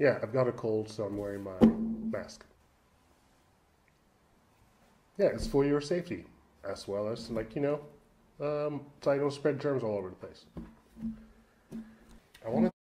Yeah, I've got a cold, so I'm wearing my mask. Yeah, it's for your safety, as well as, like, you know, so I don't spread germs all over the place. I wanted